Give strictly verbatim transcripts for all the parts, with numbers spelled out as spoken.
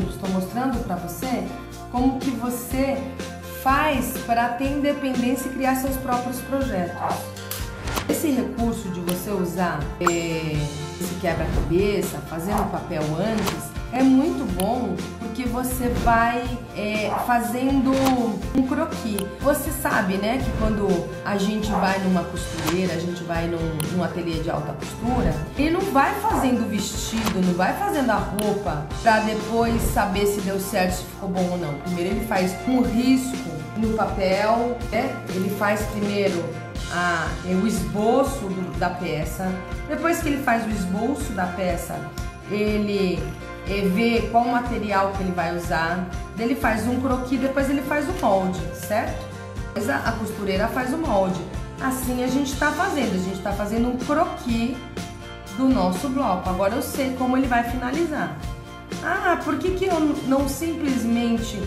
exemplos, estou mostrando para você como que você faz para ter independência e criar seus próprios projetos. Esse recurso de você usar é, esse quebra-cabeça, fazendo o papel antes, é muito bom porque você vai é, fazendo um croqui. Você sabe, né, que quando a gente vai numa costureira, a gente vai num, num ateliê de alta costura, ele não vai fazendo o vestido, não vai fazendo a roupa para depois saber se deu certo, se ficou bom ou não. Primeiro ele faz um risco no papel, né? Ele faz primeiro a, o esboço do, da peça. Depois que ele faz o esboço da peça, ele é, vê qual material que ele vai usar, ele faz um croqui, depois ele faz o molde, certo? A costureira faz o molde. Assim a gente está fazendo, a gente está fazendo um croqui do nosso bloco. Agora eu sei como ele vai finalizar. Ah, por que que eu não simplesmente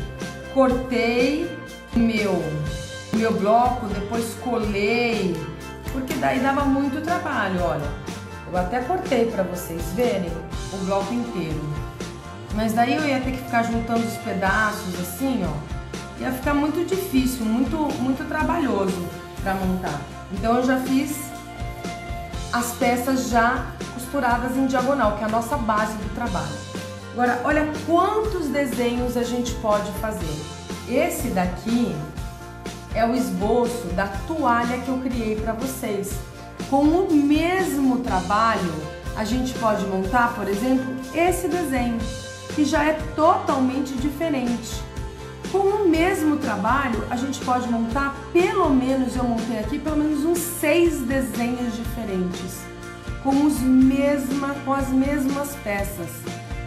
cortei o meu, meu bloco, depois colei? Porque daí dava muito trabalho, olha. Eu até cortei para vocês verem o bloco inteiro, mas daí eu ia ter que ficar juntando os pedaços assim, ó, ia ficar muito difícil, muito, muito trabalhoso para montar. Então eu já fiz as peças já costuradas em diagonal, que é a nossa base do trabalho. Agora, olha quantos desenhos a gente pode fazer. Esse daqui é o esboço da toalha que eu criei para vocês. Com o mesmo trabalho, a gente pode montar, por exemplo, esse desenho, que já é totalmente diferente. Com o mesmo trabalho, a gente pode montar, pelo menos, eu montei aqui, pelo menos uns seis desenhos diferentes, com, os mesma, com as mesmas peças,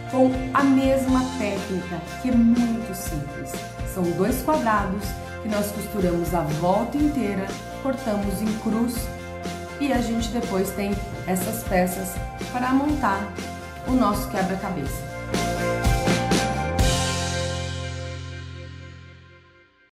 com a mesma técnica, que é muito simples. São dois quadrados que nós costuramos a volta inteira, cortamos em cruz, e a gente depois tem essas peças para montar o nosso quebra-cabeça.